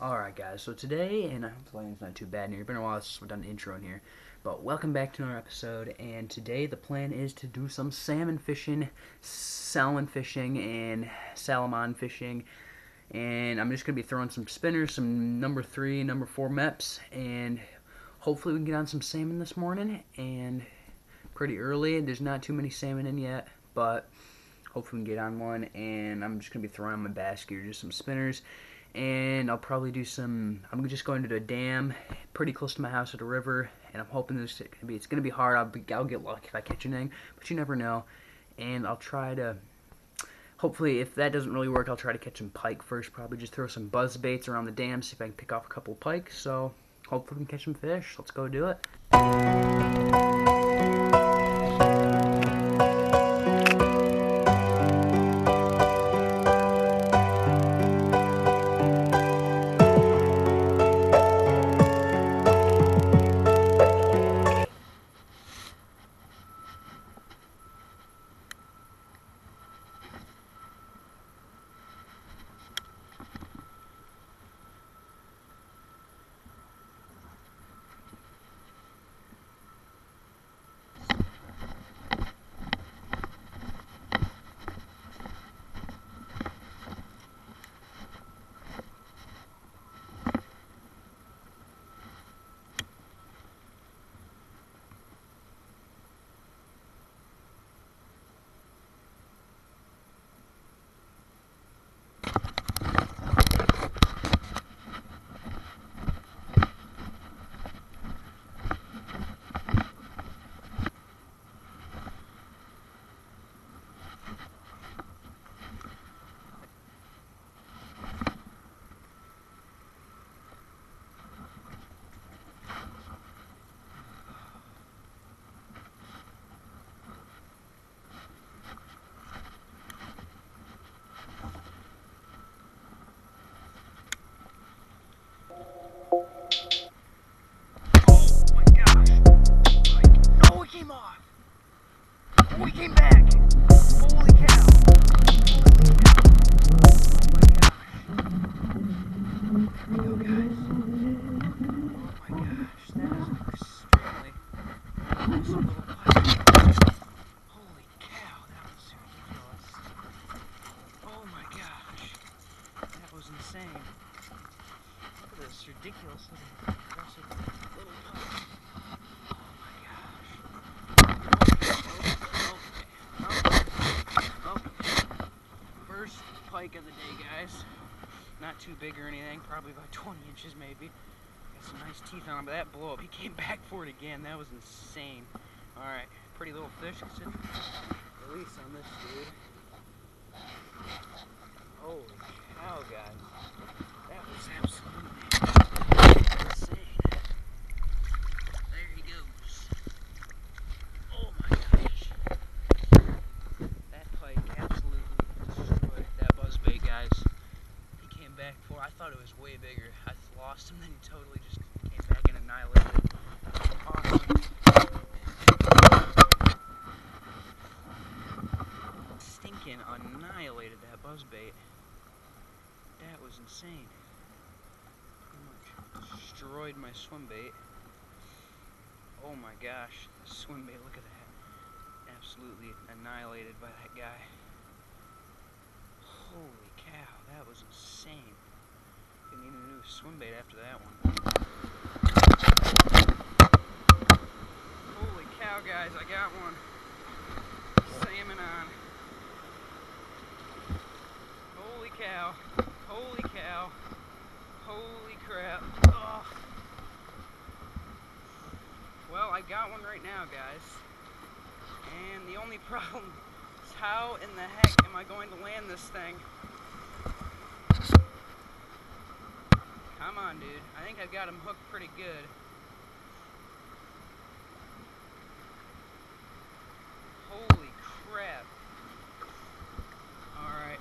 Alright guys, so today, and I hope the land's not too bad here, it's been a while since we've done an intro in here, but welcome back to another episode, and today the plan is to do some salmon fishing, salmon fishing, and salamon fishing, and I'm just going to be throwing some spinners, some number 3, number 4 mepps, and hopefully we can get on some salmon this morning, and pretty early, there's not too many salmon in yet, but hopefully we can get on one, and I'm just going to be throwing in my basket or just some spinners. And I'll probably do some, I'm just going to the dam pretty close to my house at a river, and I'm hoping this is gonna be, it's going to be hard. I'll get lucky if I catch anything, but you never know. And I'll try to, hopefully if that doesn't really work, I'll try to catch some pike first, probably just throw some buzz baits around the dam, see if I can pick off a couple of pike. So hopefully we can catch some fish. Let's go do it. Ridiculous looking, little pup. Oh my gosh. Okay. First pike of the day, guys. Not too big or anything, probably about 20 inches maybe. Got some nice teeth on him, but that blow up, he came back for it again. That was insane. Alright, pretty little fish. Release on this dude. Holy cow, guys. That was absolutely way bigger. I lost him, then he totally just came back and annihilated it. Awesome. Stinking annihilated that buzzbait. That was insane. Pretty much destroyed my swim bait. Oh my gosh, the swim bait, look at that. Absolutely annihilated by that guy. Holy cow, that was insane. Didn't need a new swim bait after that one. Holy cow, guys, I got one. Salmon on. Holy cow. Holy cow. Holy crap. Oh. Well, I got one right now, guys. And the only problem is how in the heck am I going to land this thing? Come on, dude. I think I've got him hooked pretty good. Holy crap. Alright.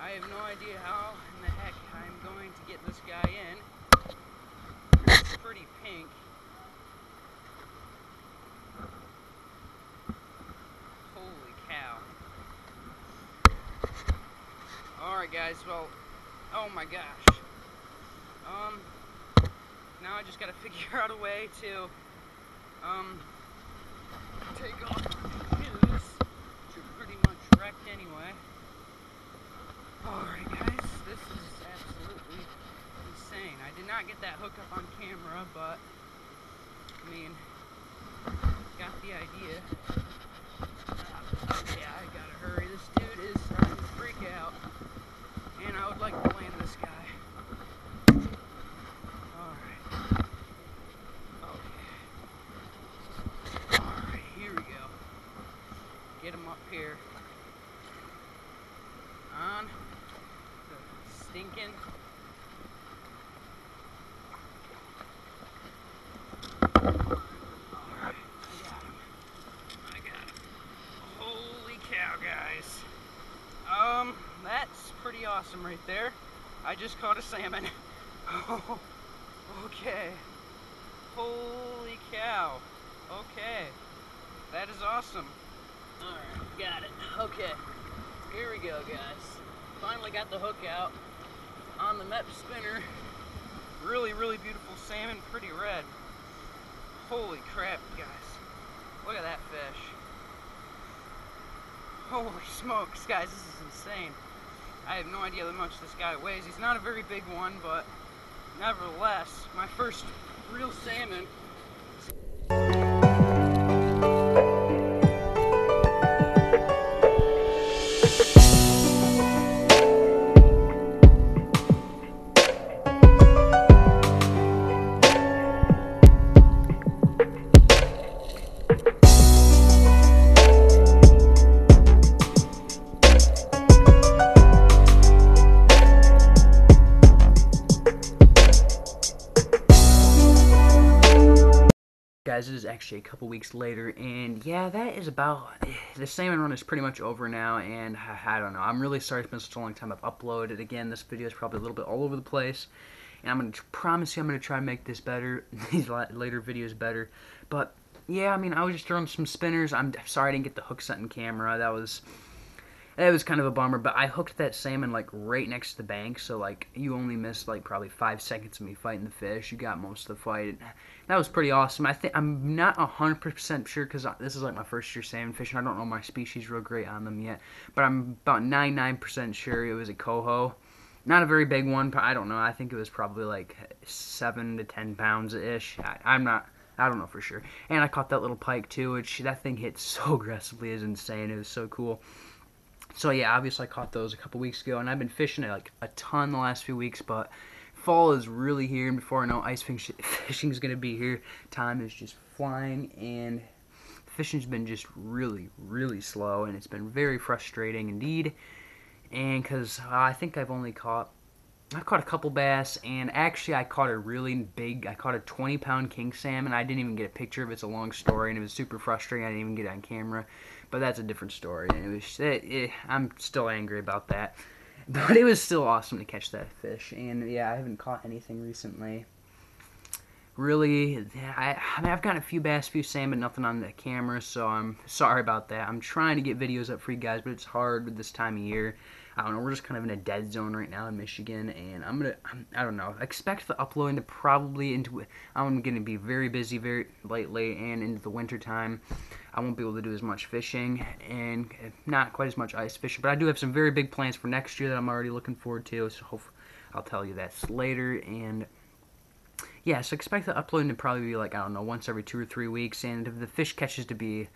I have no idea how in the heck I'm going to get this guy in. It's pretty pink. Holy cow. Alright, guys. Well, oh my gosh. I just gotta figure out a way to take off the news, which are pretty much wrecked anyway. Alright guys, this is absolutely insane. I did not get that hookup on camera, but I mean, got the idea. Oh yeah, I gotta hurry. This dude is starting to freak out. And I would like to blame this guy. Here on the stinking alright, I got him. Holy cow, guys. That's pretty awesome right there. I just caught a salmon. Oh, okay. Holy cow. Okay. That is awesome. Alright, got it. Okay, here we go, guys. Finally got the hook out on the mepps spinner. Really, really beautiful salmon, pretty red. Holy crap, guys. Look at that fish. Holy smokes, guys, this is insane. I have no idea how much this guy weighs. He's not a very big one, but nevertheless, my first real salmon. Guys, it is actually a couple weeks later, and yeah, that is about, the salmon run is pretty much over now, and I don't know, I'm really sorry it's been such a long time. I've uploaded again, this video is probably a little bit all over the place, and I'm going to promise you I'm going to try and make this better, these later videos better, but yeah, I mean, I was just throwing some spinners. I'm sorry I didn't get the hook set in camera, that was kind of a bummer, but I hooked that salmon, like, right next to the bank, so, like, you only missed, like, probably 5 seconds of me fighting the fish. You got most of the fight. That was pretty awesome. I'm not 100% sure, because this is, like, my first year salmon fishing. I don't know my species real great on them yet, but I'm about 99% sure it was a coho. Not a very big one, but I don't know. I think it was probably, like, 7 to 10 pounds-ish. I don't know for sure. And I caught that little pike, too, which that thing hit so aggressively. It was insane. It was so cool. So yeah, obviously I caught those a couple weeks ago, and I've been fishing it like a ton the last few weeks, but fall is really here, and before I know, ice fishing is going to be here. Time is just flying, and fishing's been just really, really slow, and it's been very frustrating indeed, and because I think I've caught a couple bass, and actually I caught a 20-pound king salmon. I didn't even get a picture of it. It's a long story, and it was super frustrating. I didn't even get it on camera, but that's a different story, and I'm still angry about that, but it was still awesome to catch that fish. And yeah, I haven't caught anything recently, really. I mean, I've got a few bass, few salmon, nothing on the camera, so I'm sorry about that. I'm trying to get videos up for you guys, but it's hard with this time of year. I don't know, we're just kind of in a dead zone right now in Michigan, and I don't know, expect the uploading to probably I'm going to be very busy very lately, and into the winter time, I won't be able to do as much fishing, and not quite as much ice fishing, but I do have some very big plans for next year that I'm already looking forward to, so hopefully I'll tell you that later, and yeah, so expect the uploading to probably be like, I don't know, once every 2 or 3 weeks, and if the fish catches to be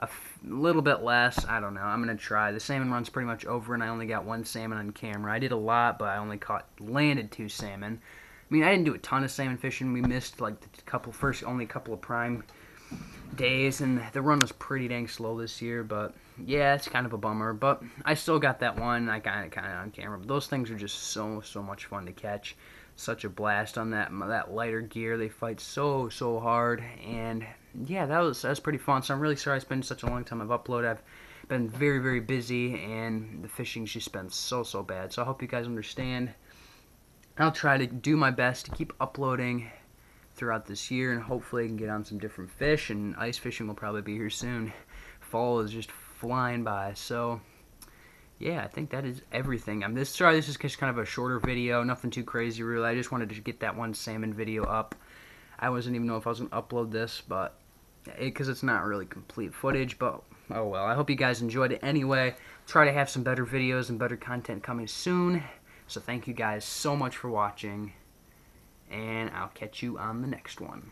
a little bit less, I don't know. I'm going to try. The salmon run's pretty much over, and I only got one salmon on camera. I did a lot, but I only landed 2 salmon. I mean, I didn't do a ton of salmon fishing. We missed, like, only a couple of prime days, and the run was pretty dang slow this year, but yeah, it's kind of a bummer, but I still got that one. I got it kind of on camera, but those things are just so much fun to catch. Such a blast on that lighter gear. They fight so hard, and yeah, that was pretty fun. So I'm really sorry it's been such a long time I've uploaded. I've been very busy, and the fishing's just been so bad. So I hope you guys understand. I'll try to do my best to keep uploading throughout this year, and hopefully I can get on some different fish, and ice fishing will probably be here soon. Fall is just flying by, so yeah, I think that is everything. I'm sorry this is just kind of a shorter video, nothing too crazy really. I just wanted to get that one salmon video up. I wasn't even know if I was going to upload this, but because it's not really complete footage, but oh well. I hope you guys enjoyed it anyway. Try to have some better videos and better content coming soon. So thank you guys so much for watching, and I'll catch you on the next one.